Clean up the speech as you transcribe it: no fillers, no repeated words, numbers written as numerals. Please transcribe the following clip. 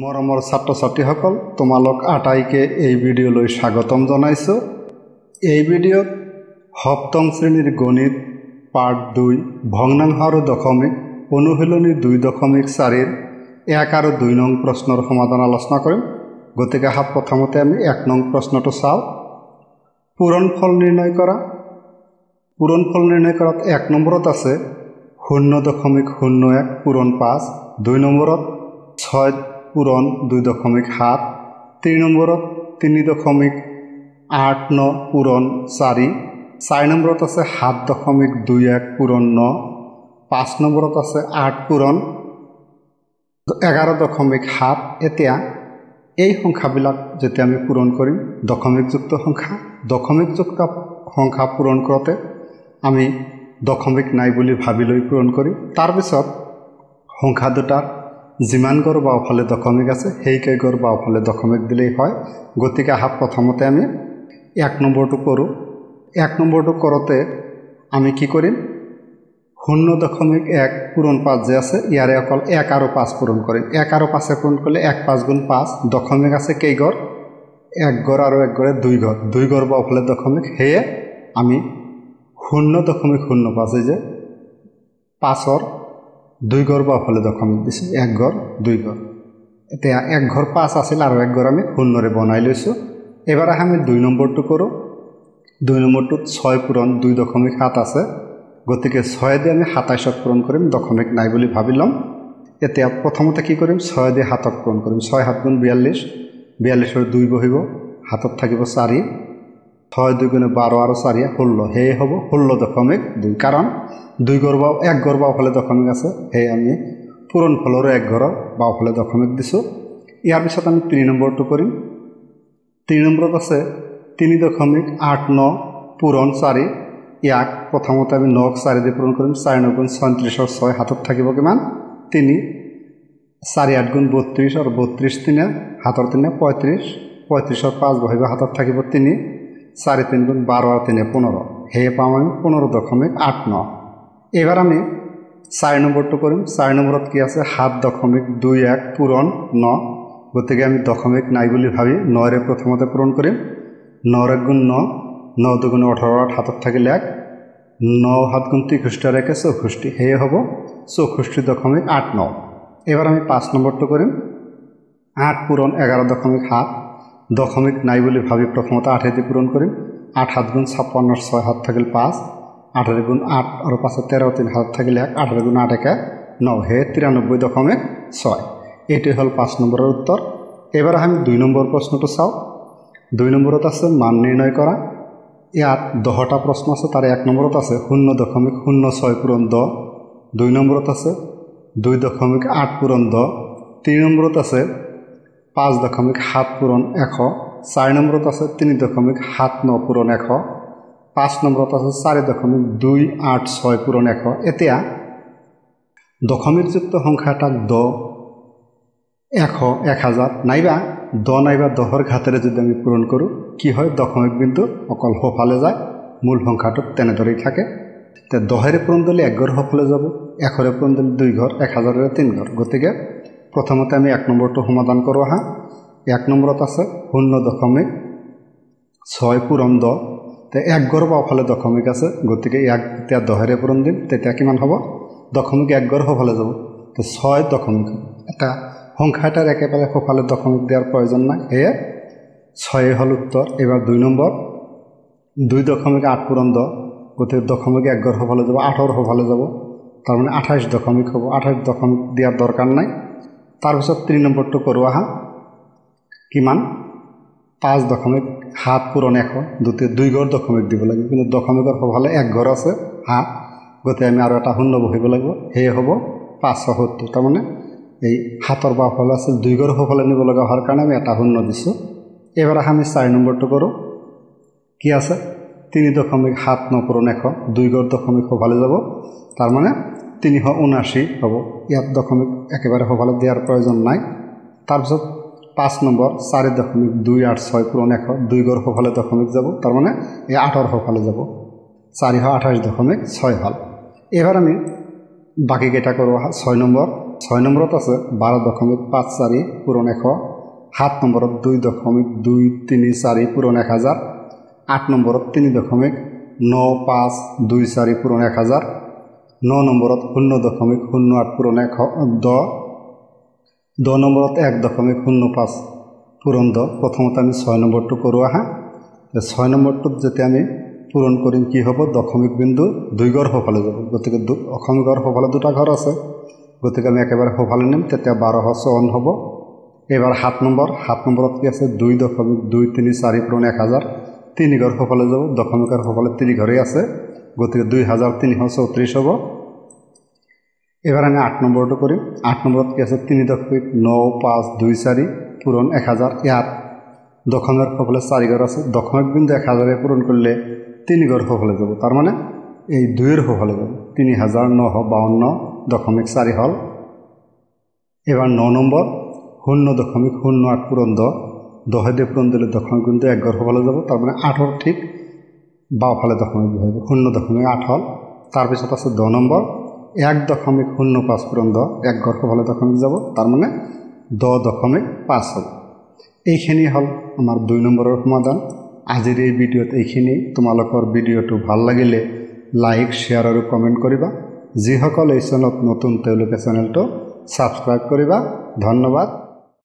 मरमर छात्र छात्री तुम्हालक आटाइके भिडिओ स्वागतम जानाइछो। भिडिओत सप्तम श्रेणीर गणित पार्ट दुई भग्नांश और दशमिक अनुशीलनी 2.4 एक और 2 नং प्रश्नर समाधान आलोचना करिम। गतिके प्रथमते आमि 1 नং प्रश्नटो चाओ। पूरण फल निर्णय कर 1 নম্বরত আছে 0.01 पूरण 5, 2 নম্বরত 6 पूरण 2.7, 3 নম্বরত 3.89 पूरण 4, 4 নম্বরত আছে 7.21 पूरण 9, 5 নম্বরত আছে 8 पूरण 11.7। एतिया এই সংখ্যাবিলাক যেতিয়া আমি পূরণ কৰিম দশমিকযুক্ত সংখ্যা পূরণ কৰোঁতে আমি দশমিক নাই বুলি ভাবি লৈ পূরণ কৰিম। তাৰ পিছত সংখ্যা দুটাৰ যিমান গড় বাওঁফালে দশমিক আছে সেইকেই গড় বাওঁফালে দশমিক দিলেই হয়। গতিকে আহক প্ৰথমতে আমি ১ নম্বৰটো কৰোঁ। ১ নম্বৰটো কৰোঁতে আমি কি কৰিম 0.1 पूरण 5 जे आछे इयारे अकल 1 और 5 पूरण करें। 1 और 5 पूरण करले 1 × 5 × 5 दशमिक आछे केई घर 1 घर और 1 घरे 2 घर 2 घर बाफले दशमिक हेये आमी 0.05 जे 5 और 2 घर बाफले दशमिक दिसि 1 घर 2 घर। एटा 1 घर 5 आछिल और 1 घर आमी 0 रे बनाई लैछो। एबार आमी 2 नम्बरटु करो। 2 नम्बरटु 6 पूरण 2.7 आछे गतिके 6 दिए आमि 27 पूरण करिम दशमिक नाई बोली भाबि लम। एतिया प्रथमते कि करिम 6 दिए 7 पूरण करिम। 6 × 7 = 42, 42 र 2 बहिब हातत थाकिब 4, 6 × 2 = 12 आरो 4 16 हे हब 16.2 कारण 2 घर बाव 1 घर बावफाले दशमिक आछे हे आमि पूरण फलर 1 घर बावफाले दशमिक दिसो। इयार पिছত आमि 3 नम्बरटु करिम। 3 नम्बरत आछे 3.89 पूरण 4 ইয়াক প্রথমতে আমি 9 × 4 দিয়ে পূরণ করিম। 4 × 9 = 36 আর 6 হাতত থাকিব কিমান 3, 4 × 8 = 32 আর 32 × 3 হাতৰ 3 35, 35 আর 5 বহিব হাতত থাকিব 3, 4 × 3 = 12 আর 3 = 15 হে পাম আমি 15.89। এবাৰ আমি 4 নম্বৰটো কৰিম। 4 নম্বৰত কি আছে 7.21 পূৰণ 9 গতিকে আমি দশমিক নাই বুলি ভাবি 9 ৰে প্ৰথমতে পূৰণ কৰিম। 9 × 9 9 × 2 = 18 हाथ थकिले 9 × 3 = 64 हे हम 64.89। एबार 5 नम्बर तो करीम 8 पूरण 11.7 दशमिक नाई बोली भावी प्रथम 8 दी पूरण करीम। 8 × 8 = 56 हाथ थकिल 5, 8 × 8 और 5 = 13 हाथ थकिल 1, 8 × 8 = 9 हे 93.6। ये हल 5 नम्बर उत्तर। एबार 2 नम्बर प्रश्न तो चाओ। 2 नम्बर मान निर्णय करा। यात 10टा प्रश्न आछे तार 1 नम्बरत आछे 0.06 पूरण 10, 2 नम्बरत आछे 2.8 पूरण 10, 3 नम्बरत आछे 5.7 पूरण 100, 4 नम्बरत आछे 3.79 पूरण 100, 5 नम्बरत आछे 4.286 पूरण 100। एतिया दशमिकयुक्त संख्याटाक 10 100 1000 नाइबा 10 नाइबा 10 घातेरे यदि आमि पूरण करूँ कि है दशमिक बिंदु अकल होफाले जाए मूल संख्याटो तेने धरेई थाके। ते 10 पूरण दिले 1 घर होफाले जाब, 1 पूरण दिले 2 घर, 1000 3 घर। गतिके प्रथमते आमि 1 नम्बरटो समाधान करो। 1 नम्बरत आछे 0.06 पूरण 10 ते 1 घर बावफाले दशमिक आछे गतिके 10 रे पूरण दिम तेतिया किमान हब दशमिक 1 घर होफाले जाब तो 6.0 एटा संख्याटार एकेबारे होफाले दशमिक दियार प्रयोजन नाइ हे 6 हल उत्तर। एबार 2 नम्बर 2.8 पूरण 10 गति दशमिक 1 घर होफाले जाब 18 होफाले जाब तार माने 28.0 हब 28.0 दियार दरकार नाइ। तार पिছত 3 नम्बरटो करो। किमान 5.7 पूरण 100 गति 2 घर दशमिक दिब लागे किन्तु दशमिकर होफाले 1 घर आछे 7 गति आमि आरो एटा शून्य बहिब लागब हे हब 570 तार माने एई हातर बाफाले आछे 2 घर होफाले निब लगা होৱাৰ কাৰণে আমি এটা শূন্য দিছো। एबार आम 4 नम्बरटो करो। कि आछे 3.79 पूरण 100 2 घर दशमिक होफाले जाब तार माने 379 हब इयात दशमिक एकेबारे होफाले दियार प्रयोजन नाइ। तार पिছত 5 नम्बर 4.286 पूरण 100 2 घर होफाले दशमिक जाब तार माने 18 होफाले जाब 4 28.6 हल। एबार आम बाकी केटा करो। 6 नम्बर छः नम्बर आज 12.54 पूरण 100 7 नम्बर 2.234 पूरण 1000 8 नम्बर 3.952 पूरण 1000 9 नम्बर 0.08 पूरण 10 नम्बर 1.05 पूरण 10 प्रथम 6 नम्बर तो करूँ हाँ 6 नम्बर तो जैसे आम पूरण करें कि हम दशमिक बिंदु दुई घर सोफाले जा गए घर सोफाले दूटा घर आसे गति के एक बार सोफाले निम 1254 हम एबार 7 नम्बर कि आज 2.234 पूरण 1000 तीन घर सोफाले जा दशमिक सोफाले तीन घरे आसे गति 2334 हम एबार आम 8 नम्बर तो करें 8 नम्बर कि आज 3.952 पूरण 1000 इत दशमिक सोफाले चार घर आसे दशमिक बिंदु 1000 पूरण करले 3 घर सोफाले जा तार माने दुईर सोफाले जा 3952.4 हल एबार 9 नम्बर 0.08 पूरण 10 10 पूरण दिले दशमिक बिंदु 1 घर सोफाले जा तार माने 8 ठीक बाफाले दशमिक बिंदु 0.8 हल तार पिछत आछे 10 नम्बर 1.05 पूरण 10 1 घर सोफाले दशमिक जा तार माने 10.5 हल এইখিনি হল আমার 2 নম্বরের সমাধান। আজির এই ভিডিওত এইখিনি। তোমালোকৰ ভিডিওটো ভাল লাগিলে লাইক শেয়ার আৰু কমেন্ট কৰিবা। যিসকল এই চেনেলত নতুন তেওঁলোকে চেনেলটো সাবস্ক্রাইব কৰিবা। ধন্যবাদ।